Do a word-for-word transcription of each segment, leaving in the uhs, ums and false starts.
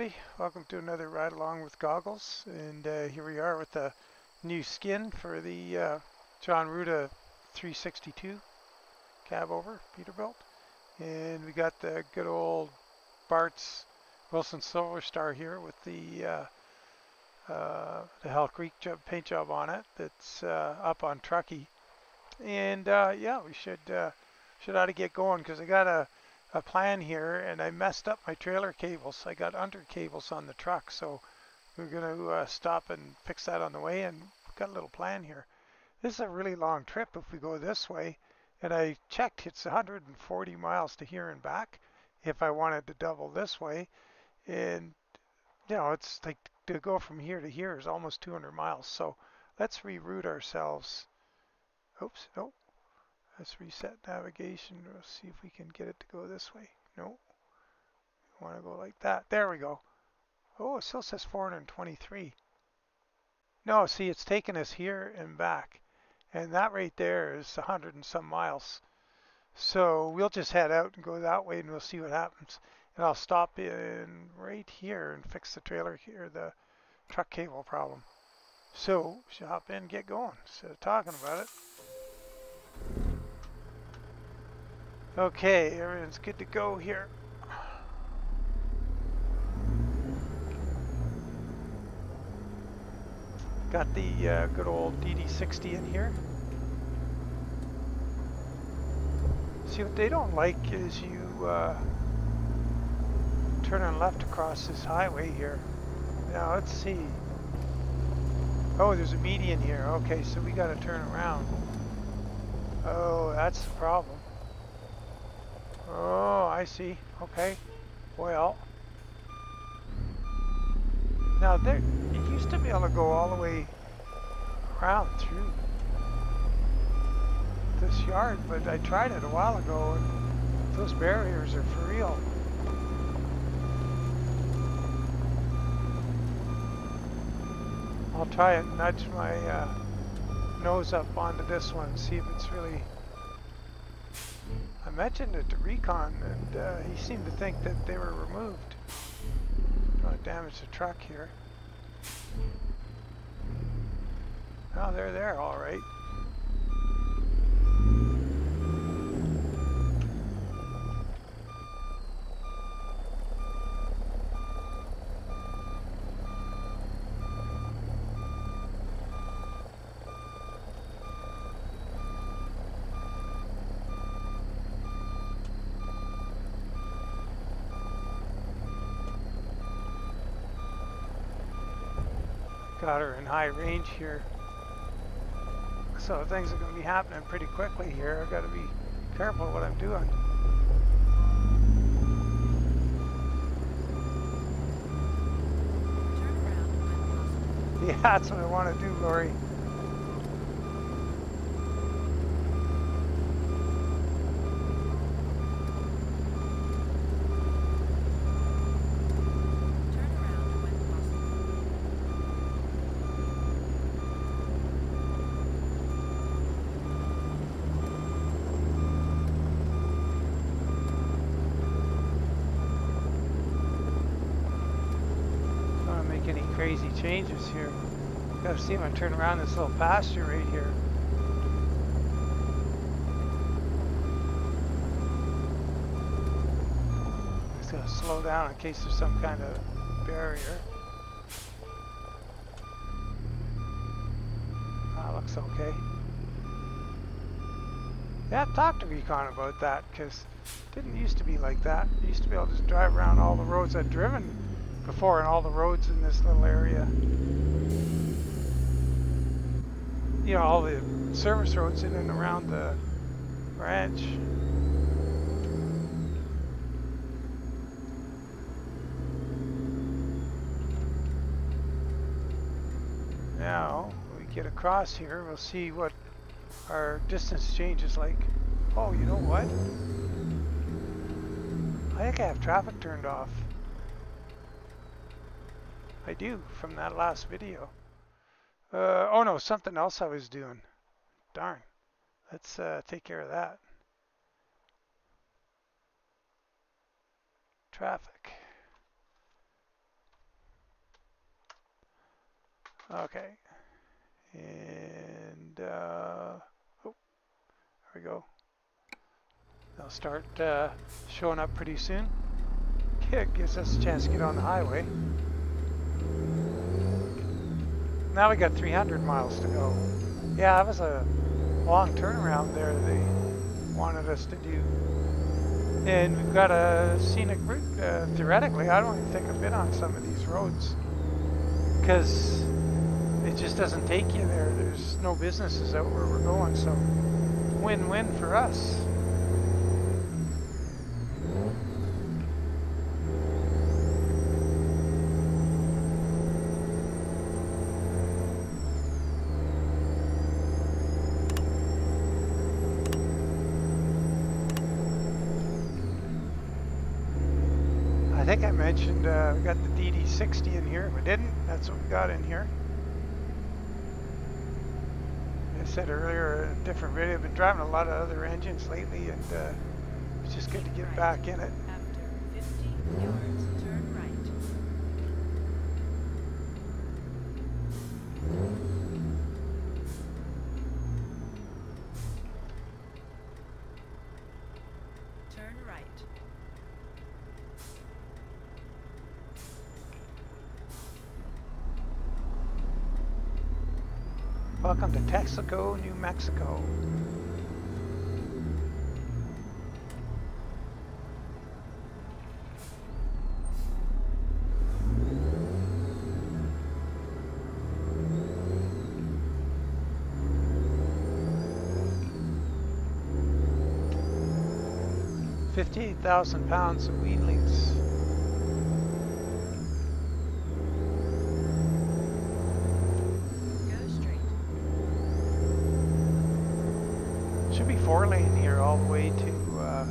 everybody, welcome to another ride along with Goggles, and uh, here we are with the new skin for the uh, John Ruda three sixty-two cab over Peterbilt, and we got the good old Bart's Wilson Silver Star here with the uh, uh, the Hell Creek job, paint job on it that's uh, up on Trucky, and uh, yeah, we should uh, should ought to get going because I got a a plan here, and I messed up my trailer cables. I got under cables on the truck, so we're going to uh, stop and fix that on the way, and we've got a little plan here. This is a really long trip if we go this way, and I checked it's one hundred forty miles to here and back if I wanted to double this way, and you know, it's like to go from here to here is almost two hundred miles, so let's reroute ourselves. Oops, nope. Let's reset navigation. We'll see if we can get it to go this way. No. We want to go like that. There we go. Oh, it still says four hundred twenty-three. No, see, it's taken us here and back. And that right there is one hundred and some miles. So we'll just head out and go that way, and we'll see what happens. And I'll stop in right here and fix the trailer here, the truck cable problem. So we should hop in and get going instead of talking about it. Okay, everything's good to go here. Got the uh, good old D D sixty in here. See, what they don't like is you uh, turning left across this highway here. Now, let's see. Oh, there's a median here. Okay, so we got to turn around. Oh, that's the problem. Oh, I see. Okay. Well, now there, it used to be able to go all the way around through this yard, but I tried it a while ago, and those barriers are for real. I'll try and nudge my uh, nose up onto this one and see if it's really... I mentioned it to ReCon, and uh, he seemed to think that they were removed. Don't want to damage the truck here. Oh, they're there, all right. Got her in high range here, so things are going to be happening pretty quickly here. I've got to be careful what I'm doing. Turn around. Yeah, that's what I want to do, Lori. Crazy changes here. Gotta see if I turn around this little pasture right here. Just gotta slow down in case there's some kind of barrier. That looks okay. Yeah, I've talked to ReCon about that because it didn't used to be like that. I used to be able to just drive around all the roads I'd driven before, and all the roads in this little area, you know, all the service roads in and around the ranch. Now we get across here, we'll see what our distance change is like. Oh, you know what? I think I have traffic turned off. I do, from that last video. Uh, oh no, something else I was doing. Darn. Let's uh, take care of that. Traffic. Okay. And, uh, oh, there we go. They'll start uh, showing up pretty soon. Yeah, it gives us a chance to get on the highway. Now we got three hundred miles to go. Yeah, that was a long turnaround there they wanted us to do. And we've got a scenic route. Uh, theoretically, I don't even think I've been on some of these roads, because it just doesn't take you there. There's no businesses out where we're going, so win-win for us. I think I mentioned uh, we got the D D sixty in here. If we didn't, that's what we got in here. I said earlier in a different video, I've been driving a lot of other engines lately, and uh, it's just good to get back in it. After fifty yards, turn right. Turn right. Welcome to Texaco, New Mexico. fifty-eight thousand pounds of weedlings. Four lane here all the way to uh,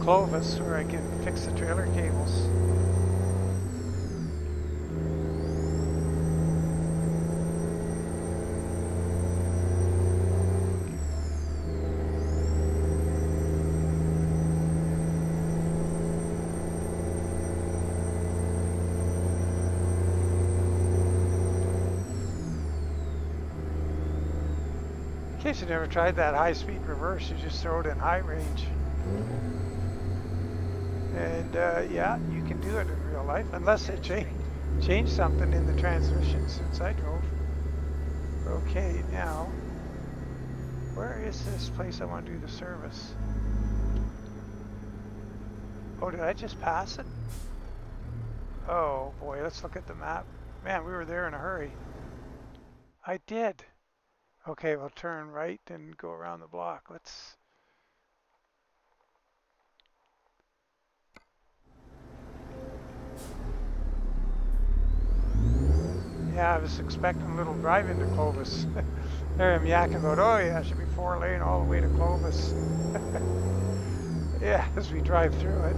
Clovis, where I can fix the trailer cables. In case you never tried that high-speed reverse, you just throw it in high range. And uh, yeah, you can do it in real life, unless they cha change something in the transmission since I drove. Okay, now, where is this place I want to do the service? Oh, did I just pass it? Oh boy, let's look at the map. Man, we were there in a hurry. I did. Okay, we'll turn right and go around the block. Let's. Yeah, I was expecting a little drive into Clovis. There I'm yakking about, oh yeah, it should be four lane all the way to Clovis. Yeah, as we drive through it.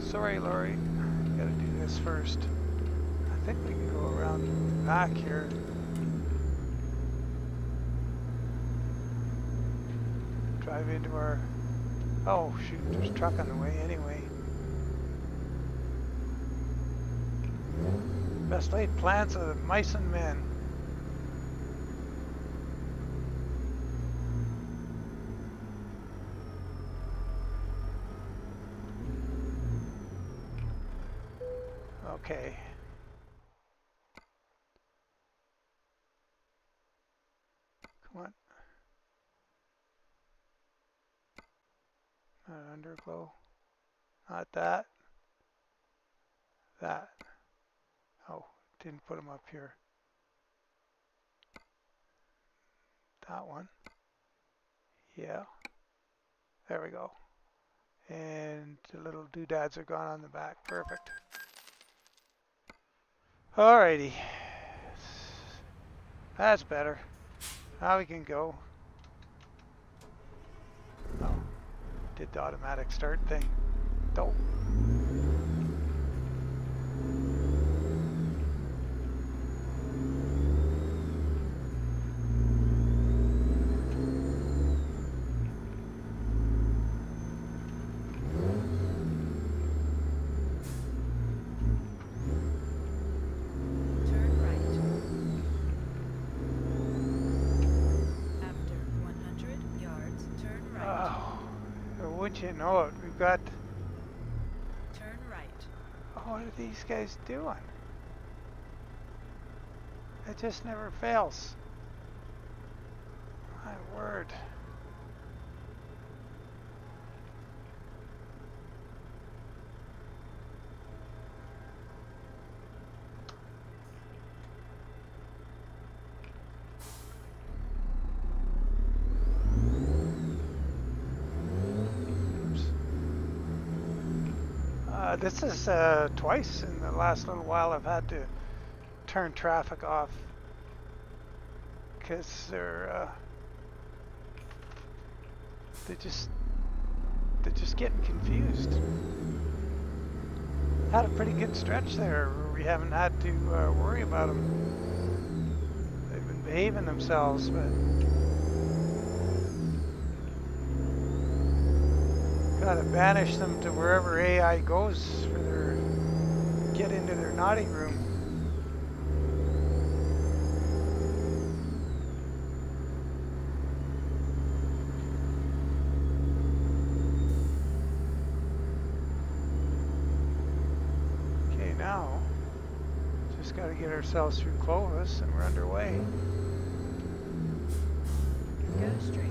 Sorry, Lori, gotta do this first. I think we can go around back here. Drive into our, oh shoot, there's a truck on the way anyway. Best laid plans of the mice and men. Okay. Come on. Not an underglow. Not that. That. Oh, didn't put them up here. That one. Yeah. There we go. And the little doodads are gone on the back. Perfect. Alrighty, that's better. Now we can go. Oh, did the automatic start thing. Dope. You know it, we've got. Turn right. Oh, what are these guys doing? It just never fails. My word. This is uh, twice in the last little while I've had to turn traffic off because they're uh, they just they're just getting confused. Had a pretty good stretch there where we haven't had to uh, worry about them. They've been behaving themselves, but gotta banish them to wherever A I goes for their get into their naughty room. Okay, now just gotta get ourselves through Clovis and we're underway. Go straight.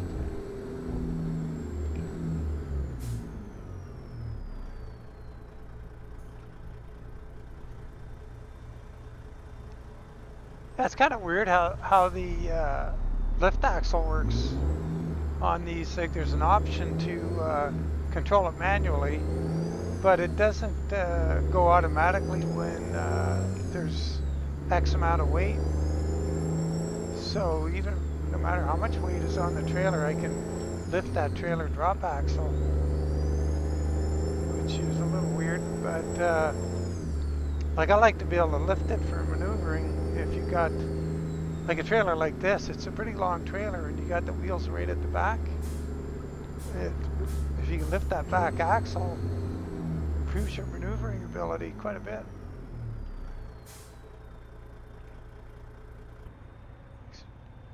That's kind of weird how, how the uh, lift axle works on these. Like there's an option to uh, control it manually, but it doesn't uh, go automatically when uh, there's X amount of weight. So even no matter how much weight is on the trailer, I can lift that trailer drop axle, which is a little weird, but uh, like I like to be able to lift it for maneuvering. If you got like a trailer like this, it's a pretty long trailer and you got the wheels right at the back. It, if you can lift that back axle, improves your maneuvering ability quite a bit.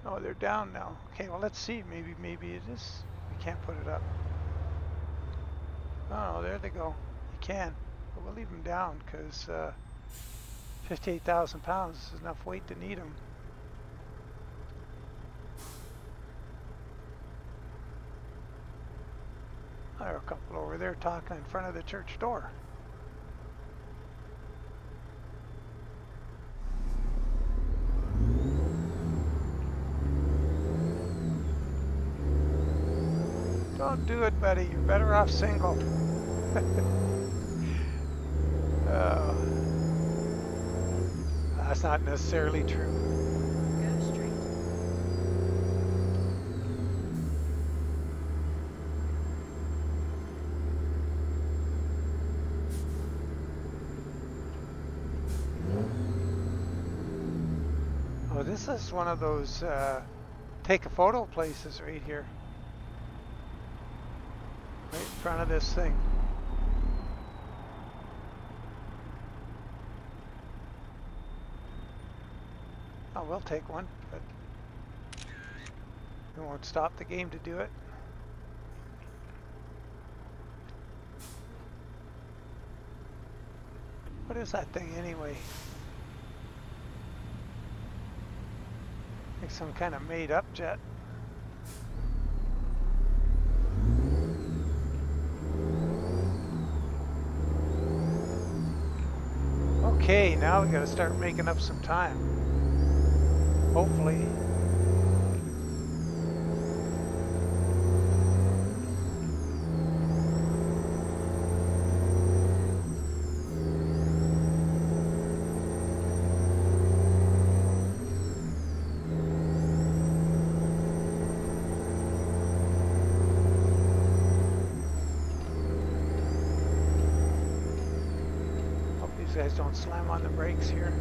Oh, they're down now. Okay, well let's see. Maybe maybe it is. We can't put it up. Oh, there they go. You can, but we'll leave them down because uh, fifty-eight thousand pounds is enough weight to need them. There are a couple over there talking in front of the church door. Don't do it, buddy. You're better off single. uh, That's not necessarily true. Go straight. Mm-hmm. this is one of those uh, take a photo places right here. Right in front of this thing. Oh, we'll take one, but it won't stop the game to do it. What is that thing anyway? Like some kind of made up jet. Okay, now we gotta start making up some time. Hopefully. Don't slam on the brakes here.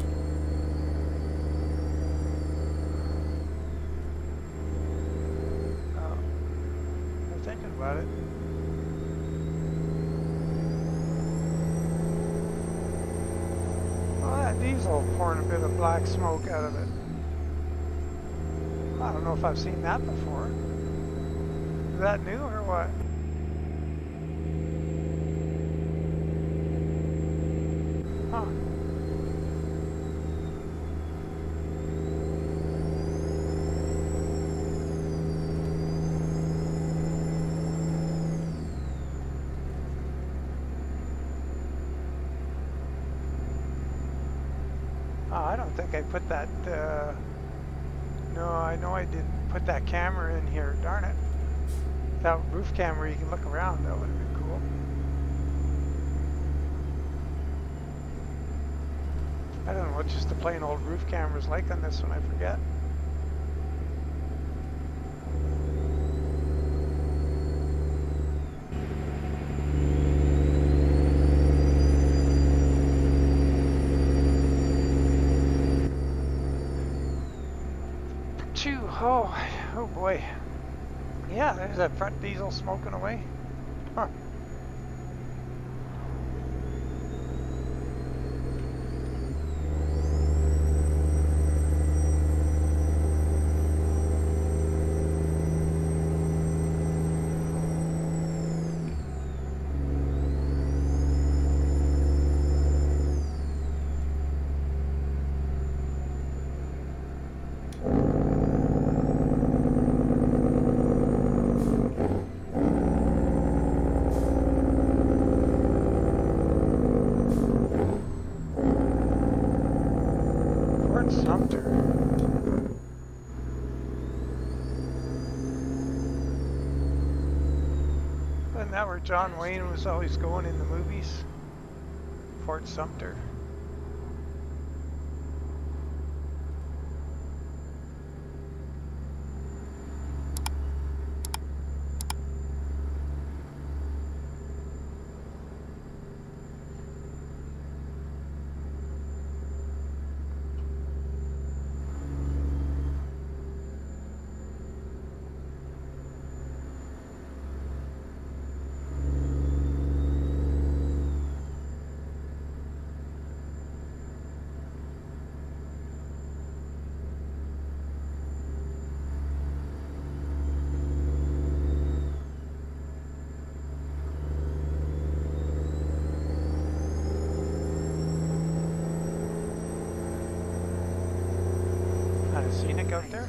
Oh, I'm thinking about it. Well, that diesel pouring a bit of black smoke out of it. I don't know if I've seen that before. Is that new or what? I put that, uh, no, I know I didn't put that camera in here, darn it. That roof camera, you can look around, that would have been cool. I don't know what just the plain old roof camera is like on this one, I forget. Boy, yeah, there's that front diesel smoking away. Huh. John Wayne was always going in the movies. Fort Sumter. Out there.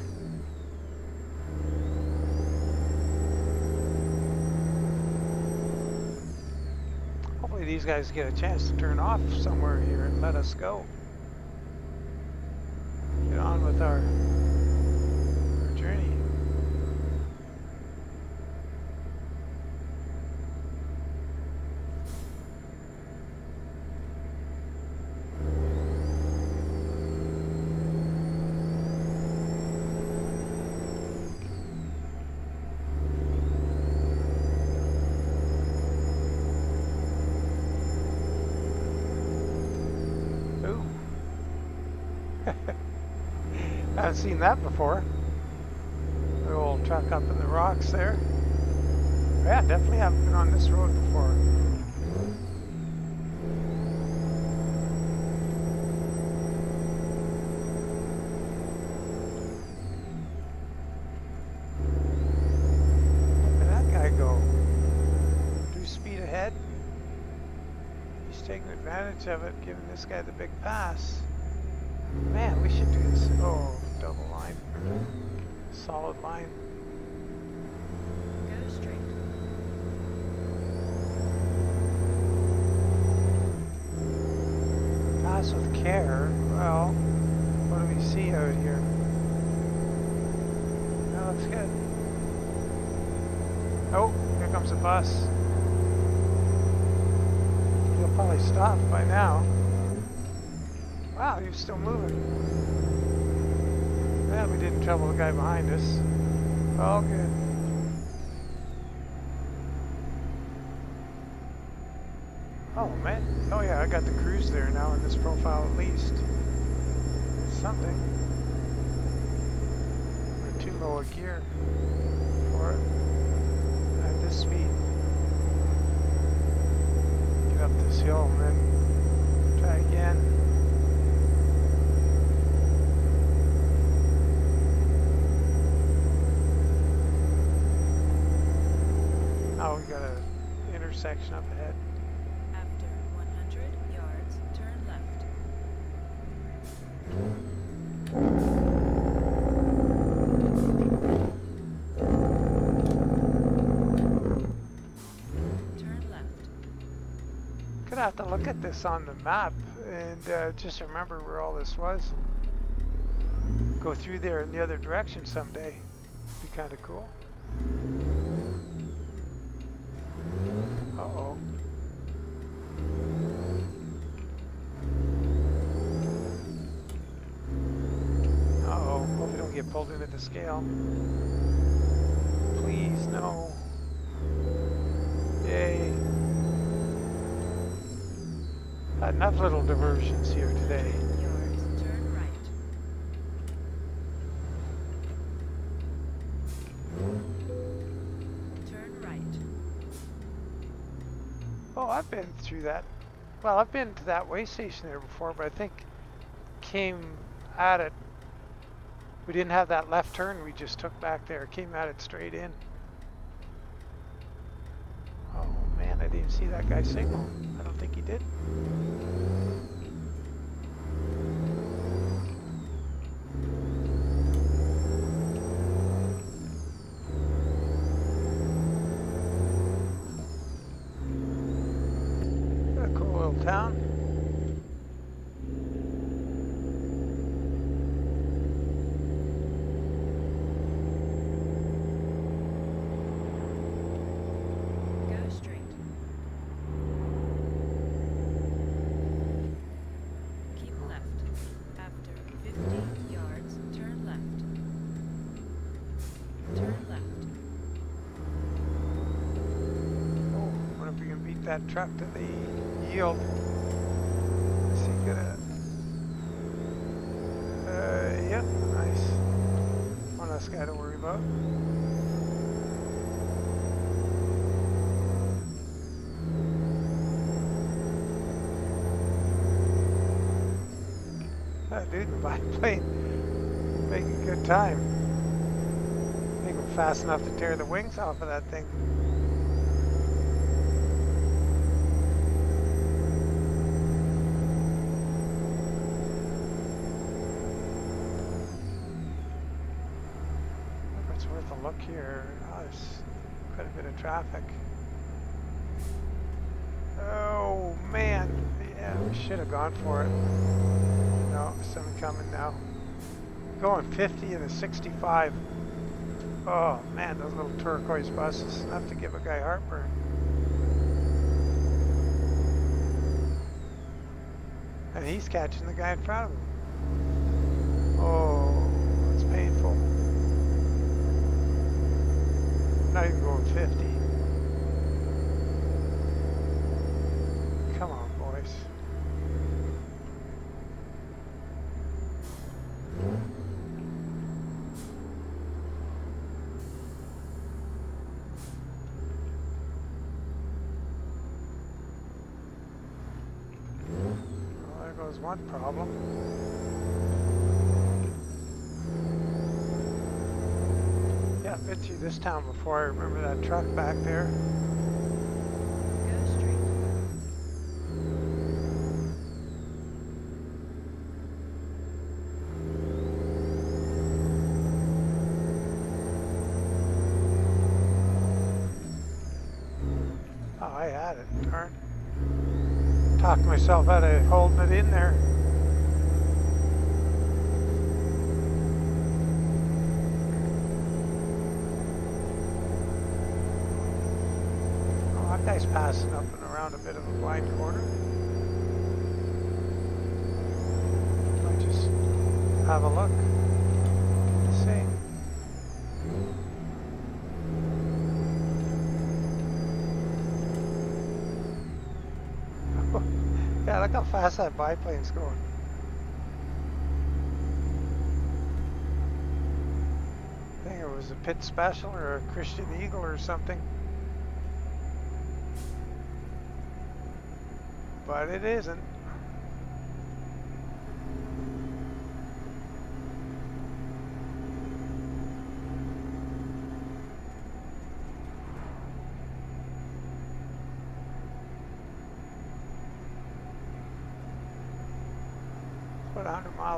Hopefully these guys get a chance to turn off somewhere here and let us go. Get on with our, our journey. I haven't seen that before. The old truck up in the rocks there. Yeah, definitely haven't been on this road before. Of it, giving this guy the big pass. Man, we should do this. Oh, double line. Solid line. Go straight. Pass with care. Well, what do we see out here? That looks good. Oh, here comes a bus. Probably stopped by now. Wow, you're still moving. Well, we didn't trouble the guy behind us. All good. Oh man. Oh yeah, I got the cruise there now in this profile at least. Something. We're too low a gear for it at this speed. Up this hill and then try again. Oh, we got an intersection up ahead. After one hundred yards, turn left. Have to look at this on the map and uh, just remember where all this was. Go through there in the other direction someday. Be kind of cool. Uh-oh. Uh-oh. Hope we don't get pulled into the scale. Please, no. Yay. Enough little diversions here today. Yards, turn right. Turn right. Oh, I've been through that. Well, I've been to that way station there before, but I think came at it. We didn't have that left turn we just took back there. Came at it straight in. Oh man, I didn't even see that guy signal. I don't think he did. That truck to the yield. Let's see, get a, uh, yep, nice. One less guy to worry about. That dude in the biplane making good time. Make him fast enough to tear the wings off of that thing. Here, oh, there's quite a bit of traffic. Oh man, yeah, we should have gone for it. No, someone coming now. Going fifty and a sixty-five. Oh man, those little turquoise buses, enough to give a guy heartburn. And he's catching the guy in front of him. Oh, it's painful. Not even going fifty. Come on, boys. was one problem. Yeah, I've been through this town before. I remember that truck back there. Talked myself out of holding it in there. Oh, that guy's passing up and around a bit of a blind corner. I'll just have a look. Yeah, look how fast that biplane's going. I think it was a Pitt Special or a Christian Eagle or something. But it isn't.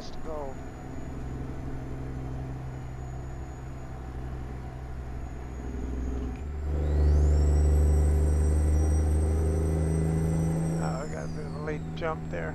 To go. Oh, I got a bit of a late jump there.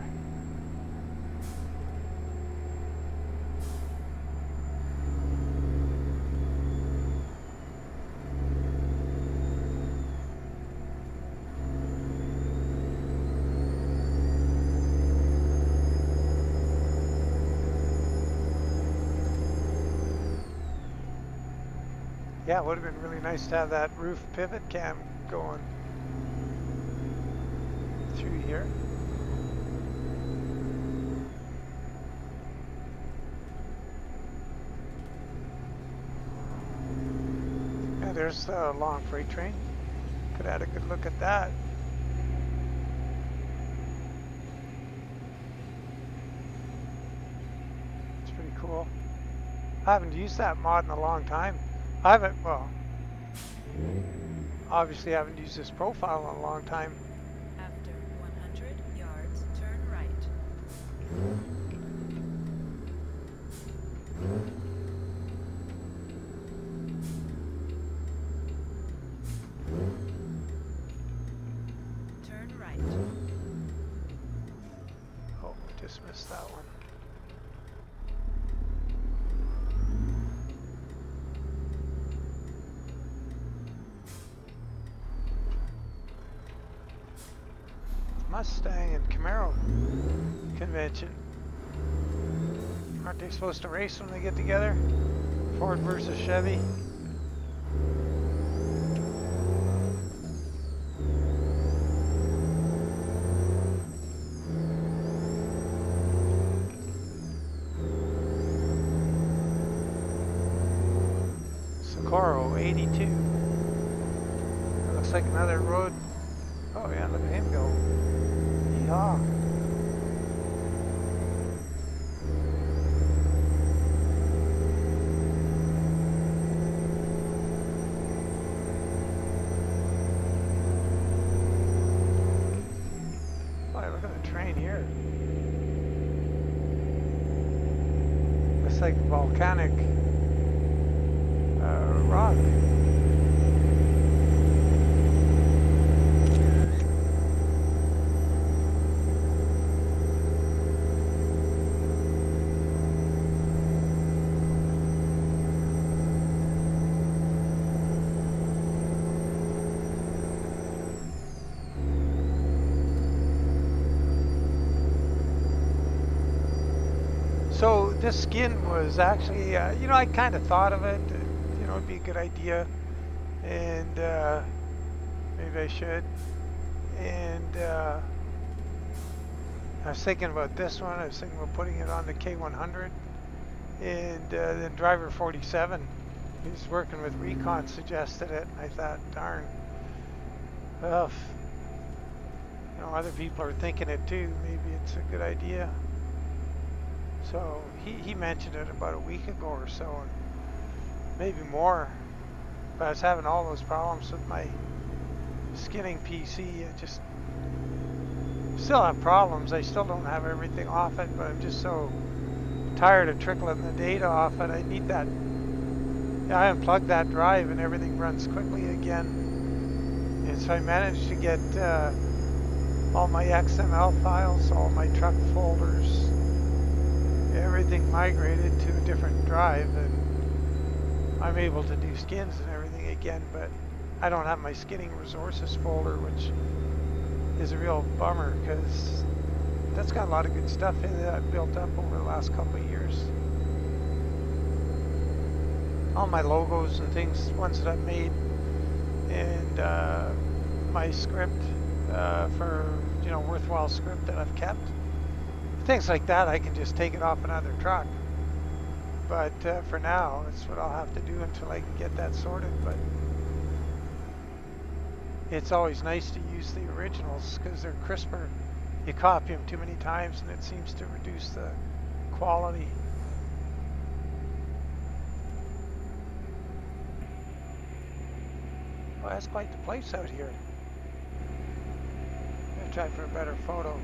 Yeah, it would have been really nice to have that roof pivot cam going through here. Yeah, there's the long freight train. Could have had a good look at that. It's pretty cool. I haven't used that mod in a long time. I haven't, well, obviously haven't used this profile in a long time. After one hundred yards, turn right. Turn right. Oh, just missed that one. Mustang and Camaro convention. Aren't they supposed to race when they get together? Ford versus Chevy. Socorro eighty-two. That looks like another road. Oh yeah, look at him go. Ah. Boy, look at the train here. It's like volcanic uh, rock. So this skin was actually, uh, you know, I kind of thought of it, uh, you know, it'd be a good idea, and uh, maybe I should, and uh, I was thinking about this one, I was thinking about putting it on the K one hundred, and uh, then driver forty-seven, he's working with ReCon, suggested it, and I thought, darn, ugh, you know, other people are thinking it too. Maybe it's a good idea. So he, he mentioned it about a week ago or so, and maybe more. But I was having all those problems with my skinning P C. I just still have problems. I still don't have everything off it, but I'm just so tired of trickling the data off it. I need that. I unplugged that drive and everything runs quickly again. And so I managed to get uh, all my X M L files, all my truck folders, everything migrated to a different drive, and I'm able to do skins and everything again, but I don't have my skinning resources folder, which is a real bummer because that's got a lot of good stuff in it that I've built up over the last couple of years. All my logos and things, ones that I've made, and uh, my script uh, for, you know, worthwhile script that I've kept. Things like that, I can just take it off another truck. But uh, for now, that's what I'll have to do until I can get that sorted. But it's always nice to use the originals because they're crisper. You copy them too many times and it seems to reduce the quality. Well, that's quite the place out here. I'm going to try for a better photo.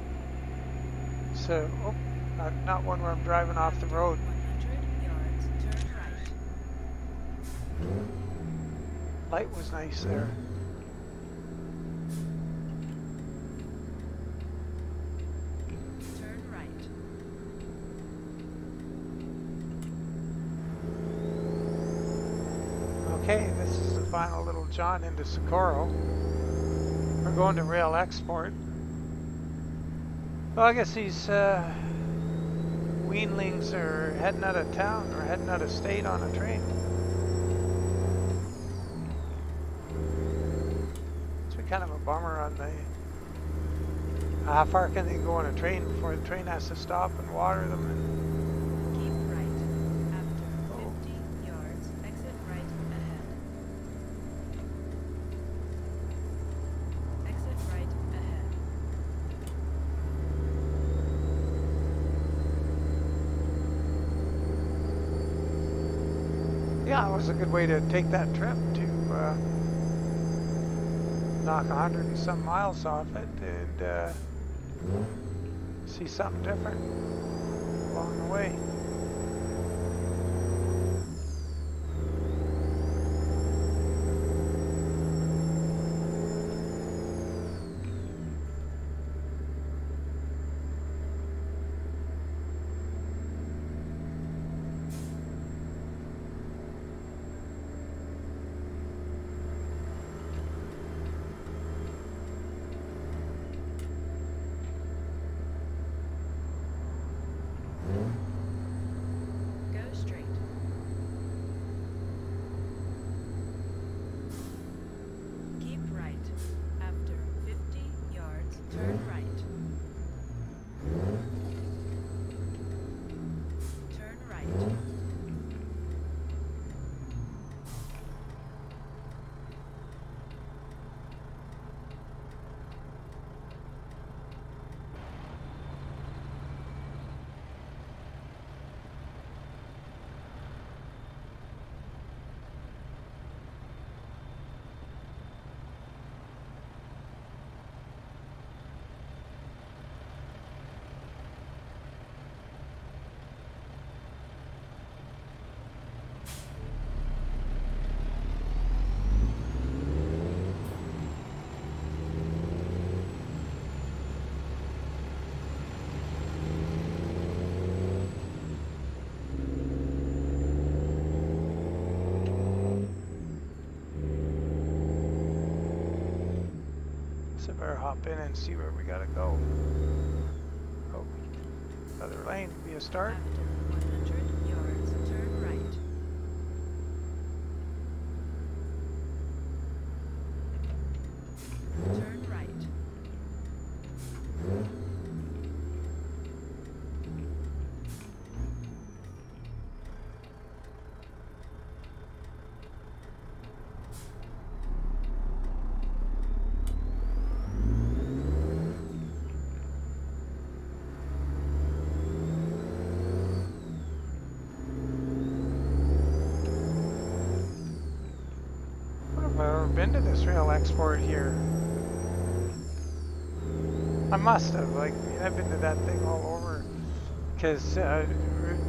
So, oh, not, not one where I'm driving off the road. one hundred yards, turn right. Light was nice there. Turn right. Okay, this is the final little jaunt into Socorro. We're going to rail export. Well, I guess these uh, weanlings are heading out of town or heading out of state on a train. It's been kind of a bummer on the... How far can they go on a train before the train has to stop and water them? And keep right. After oh. fifty yards, exit right ahead. Exit right ahead. Yeah, it was a good way to take that trip to uh, knock a hundred and some miles off it and uh, see something different along the way. So better hop in and see where we gotta go. Oh, another lane would be a start. After one hundred yards, turn right. Turn been to this rail export here. I must have, like, I've been to that thing all over, because uh,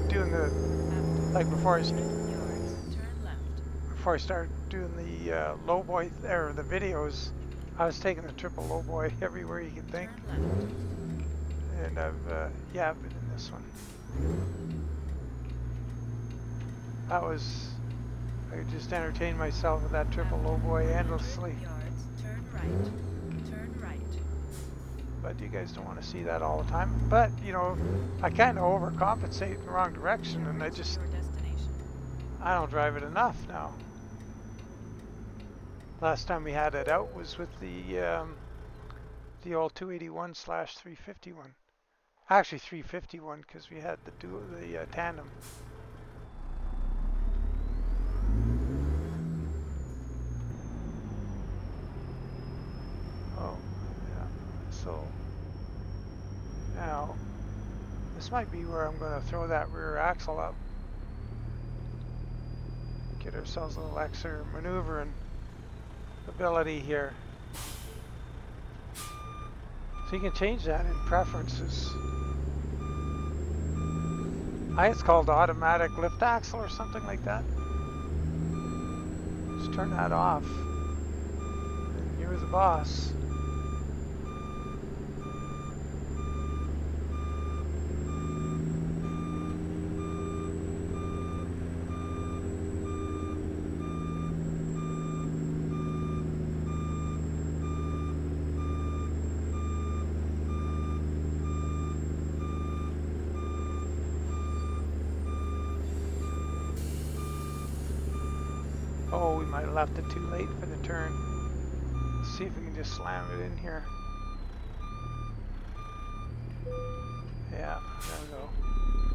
doing the, like before I, before I started doing the uh, lowboy, or the videos, I was taking the triple lowboy everywhere you could think, and I've, uh, yeah, I've been in this one. That was, I could just entertain myself with that triple lowboy endlessly. Turn right. Turn right. But you guys don't want to see that all the time. But, you know, I kind of overcompensate in the wrong direction, and I just, I don't drive it enough now. Last time we had it out was with the, um, the old two eighty-one slash three fifty-one. Actually three fifty-one, because we had the, duo, the uh, tandem. Oh, yeah, so now this might be where I'm going to throw that rear axle up. Get ourselves a little extra maneuvering ability here. So you can change that in preferences. I think it's called automatic lift axle or something like that. Just turn that off. And you're the boss. I left it too late for the turn. Let's see if we can just slam it in here. Yeah, there we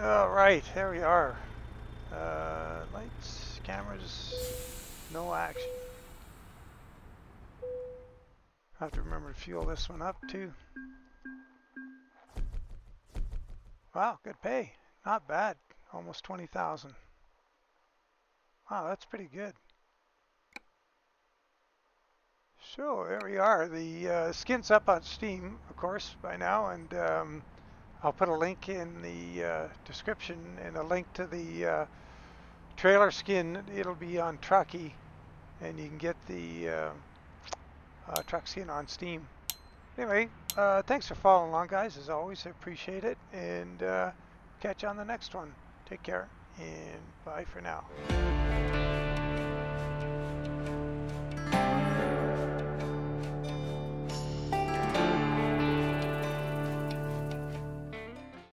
go. All right, there we are. Uh, lights, cameras, no action. I have to remember to fuel this one up too. Wow, good pay. Not bad. Almost twenty thousand. Wow, that's pretty good. So, there we are. The uh, skin's up on Steam, of course, by now, and um, I'll put a link in the uh, description and a link to the uh, trailer skin. It'll be on Trucky, and you can get the uh, uh, truck skin on Steam. Anyway, uh, thanks for following along, guys. As always, I appreciate it, and uh, catch you on the next one. Take care, and bye for now.